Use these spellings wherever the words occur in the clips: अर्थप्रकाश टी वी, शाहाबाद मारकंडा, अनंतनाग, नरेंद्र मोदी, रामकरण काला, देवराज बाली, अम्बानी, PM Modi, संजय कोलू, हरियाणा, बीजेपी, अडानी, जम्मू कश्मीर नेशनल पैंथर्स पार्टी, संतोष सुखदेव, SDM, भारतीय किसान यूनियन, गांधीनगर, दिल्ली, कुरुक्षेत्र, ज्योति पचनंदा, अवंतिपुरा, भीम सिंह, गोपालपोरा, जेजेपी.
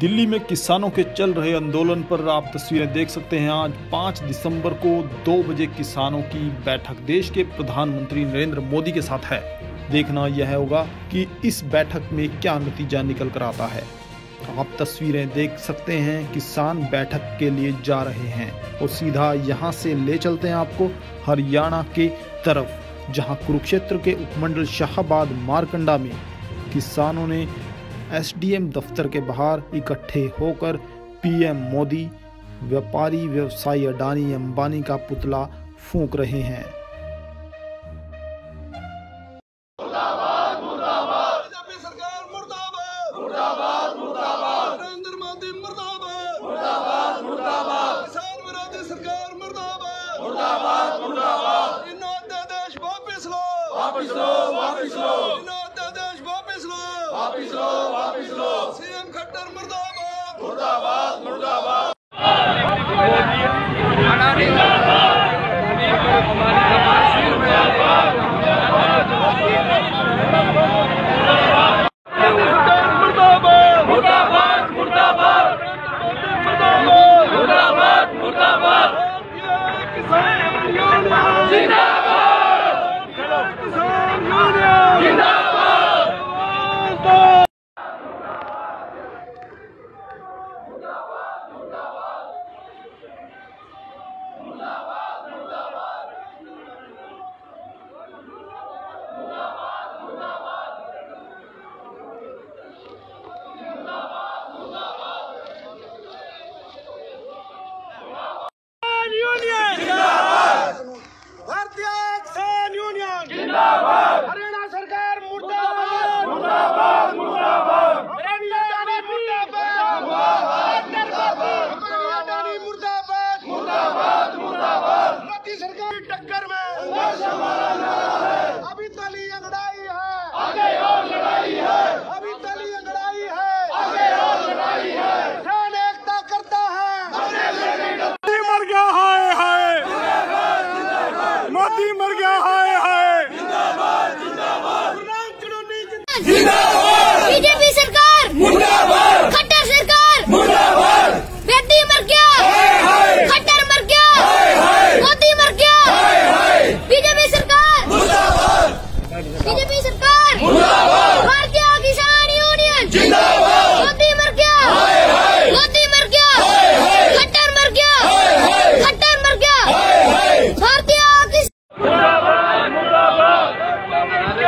दिल्ली में किसानों के चल रहे आंदोलन पर आप तस्वीरें देख सकते हैं। आज 5 दिसंबर को 2 बजे किसानों की बैठक देश के प्रधानमंत्री नरेंद्र मोदी के साथ है। देखना यह होगा कि इस बैठक में क्या नतीजा निकल कर आता है। आप तस्वीरें देख सकते हैं, किसान बैठक के लिए जा रहे हैं और सीधा यहाँ से ले चलते हैं आपको हरियाणा के तरफ, जहाँ कुरुक्षेत्र के उपमंडल शाहाबाद मारकंडा में किसानों ने SDM दफ्तर के बाहर इकट्ठे होकर PM मोदी, व्यापारी व्यवसायी अडानी अम्बानी का पुतला फूंक रहे हैं। मुर्दाबाद मुर्दाबाद बीजेपी सरकार मुर्दाबाद मुर्दाबाद मुर्दाबाद नरेंद्र मोदी मुर्दाबाद मुर्दाबाद मुर्दाबाद किसान विरोधी सरकार मुर्दाबाद मुर्दाबाद मुर्दाबाद इन अध्यादेश वापस लो वापस लो वापस लो इन अध्यादेश वापस लो सीएम खट्टर मुर्दाबाद मुर्दाबाद मुर्दाबाद बीजेपी सरकार मुर्दाबाद, खट्टर सरकार मुर्दाबाद, बेटी मर गया खट्टर मर गया मोदी मर गया, बीजेपी सरकार मुर्दाबाद, बीजेपी सरकार मुर्दाबाद, भारतीय किसान यूनियन जिंदाबाद, मोदी मर गया खट्टर मर गया खट्टर मर गया, भारतीय मुर्दाबाद मुर्दाबाद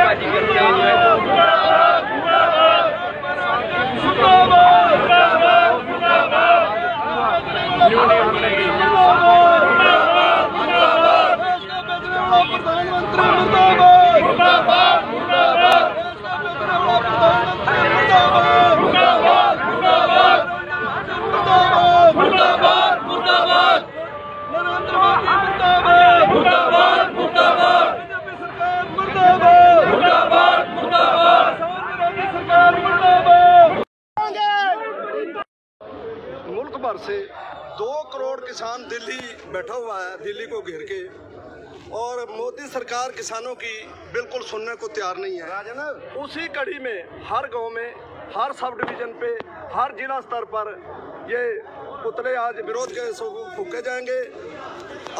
मुल्क भर से 2 करोड़ किसान दिल्ली बैठा हुआ है, दिल्ली को घेर के, और मोदी सरकार किसानों की बिल्कुल सुनने को तैयार नहीं है। उसी कड़ी में हर गांव में, हर सब डिवीजन पे, हर जिला स्तर पर ये पुतले आज विरोध के फूके जाएंगे।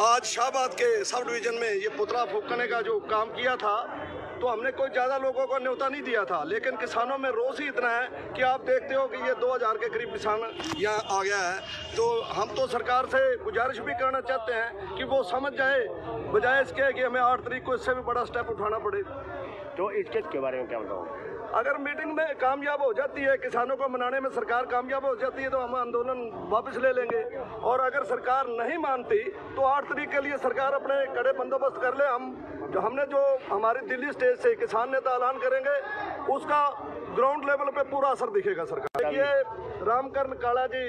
आज शाहबाद के सब डिवीजन में ये पुतला फूकने का जो काम किया था, तो हमने कोई ज़्यादा लोगों को न्योता नहीं दिया था, लेकिन किसानों में रोष ही इतना है कि आप देखते हो कि ये 2000 के करीब किसान यहाँ आ गया है। तो हम तो सरकार से गुजारिश भी करना चाहते हैं कि वो समझ जाए, बजाय इसके कि हमें 8 तारीख को इससे भी बड़ा स्टेप उठाना पड़े। तो इसके बारे में क्या बताऊँ, अगर मीटिंग में कामयाब हो जाती है, किसानों को मनाने में सरकार कामयाब हो जाती है, तो हम आंदोलन वापस ले लेंगे। और अगर सरकार नहीं मानती तो 8 तारीख के लिए सरकार अपने कड़े बंदोबस्त कर ले। हमने हमारी दिल्ली स्टेज से किसान नेता ऐलान करेंगे, उसका ग्राउंड लेवल पे पूरा असर दिखेगा सरकार। ये रामकरण काला जी,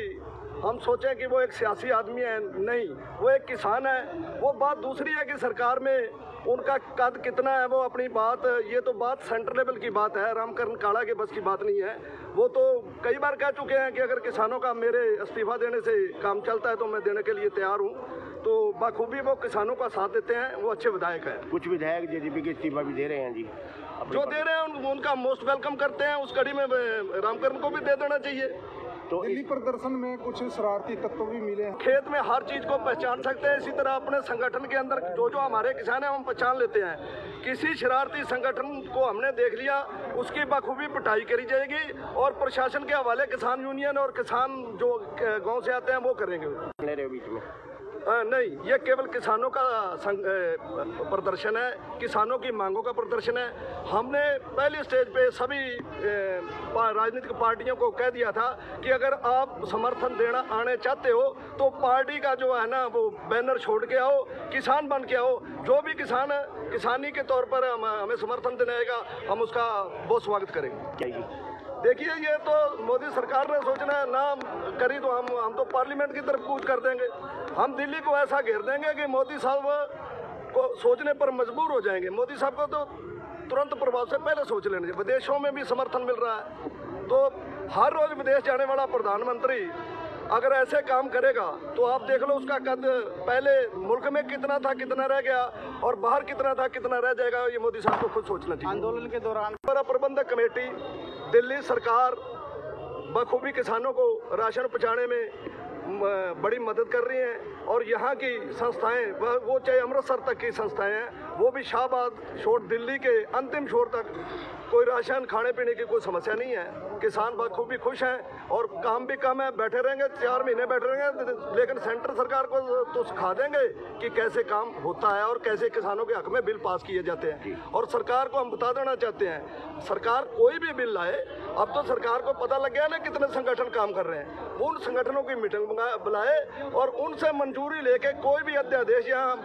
हम सोचें कि वो एक सियासी आदमी है, नहीं, वो एक किसान है। वो बात दूसरी है कि सरकार में उनका कद कितना है, वो अपनी बात, ये तो बात सेंटर लेवल की बात है, रामकरण काला के बस की बात नहीं है। वो तो कई बार कह चुके हैं कि अगर किसानों का मेरे इस्तीफा देने से काम चलता है तो मैं देने के लिए तैयार हूँ। तो बखूबी वो किसानों का साथ देते हैं, वो अच्छे विधायक हैं। कुछ विधायक जेजेपी के इस्तीफा भी दे रहे हैं जी, जो दे रहे हैं उनका मोस्ट वेलकम करते हैं। उस कड़ी में रामकरण को भी दे देना चाहिए। तो दिल्ली प्रदर्शन में कुछ शरारती तत्व भी मिले। खेत में हर चीज को पहचान सकते हैं, इसी तरह अपने संगठन के अंदर जो जो हमारे किसान हैं हम पहचान लेते हैं। किसी शरारती संगठन को हमने देख लिया, उसकी बखूबी पिटाई करी जाएगी और प्रशासन के हवाले किसान यूनियन और किसान जो गाँव से आते हैं वो करेंगे। बीच में नहीं, ये केवल किसानों का प्रदर्शन है, किसानों की मांगों का प्रदर्शन है। हमने पहले स्टेज पे सभी राजनीतिक पार्टियों को कह दिया था कि अगर आप समर्थन देना आने चाहते हो तो पार्टी का जो है ना वो बैनर छोड़ के आओ, किसान बन के आओ। जो भी किसान किसानी के तौर पर हमें समर्थन देना आएगा हम उसका बहुत स्वागत करेंगे। देखिए ये तो मोदी सरकार ने सोचना है, ना करी तो हम तो पार्लियामेंट की तरफ कूच कर देंगे। हम दिल्ली को ऐसा घेर देंगे कि मोदी साहब को सोचने पर मजबूर हो जाएंगे। मोदी साहब को तो तुरंत प्रभाव से पहले सोच लेना चाहिए। विदेशों में भी समर्थन मिल रहा है, तो हर रोज विदेश जाने वाला प्रधानमंत्री अगर ऐसे काम करेगा तो आप देख लो उसका कद पहले मुल्क में कितना था कितना रह गया और बाहर कितना था कितना रह जाएगा, ये मोदी साहब को खुद सोचना चाहिए। आंदोलन के दौरान प्रबंधक कमेटी, दिल्ली सरकार बखूबी किसानों को राशन पहुँचाने में बड़ी मदद कर रही है और यहाँ की संस्थाएं, वो चाहे अमृतसर तक की संस्थाएं हैं, वो भी शाहाबाद छोड़ दिल्ली के अंतिम छोर तक कोई राशन खाने पीने की कोई समस्या नहीं है। किसान बखूबी खुश हैं और काम भी कम है, बैठे रहेंगे 4 महीने बैठे रहेंगे, लेकिन सेंट्रल सरकार को तो सिखा देंगे कि कैसे काम होता है और कैसे किसानों के हक में बिल पास किए जाते हैं। और सरकार को हम बता देना चाहते हैं, सरकार कोई भी बिल लाए, अब तो सरकार को पता लग गया ना कितने संगठन काम कर रहे हैं, उन संगठनों की मीटिंग बुलाए और उनसे मंजूरी लेके कोई भी अध्यादेश यहाँ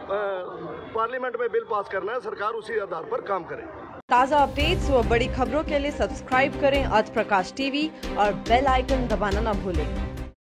पार्लियामेंट में बिल पास करना है, सरकार उसी आधार पर काम करे। ताज़ा अपडेट्स व बड़ी खबरों के लिए सब्सक्राइब करें अर्थप्रकाश TV और बेल आइकन दबाना ना भूलें।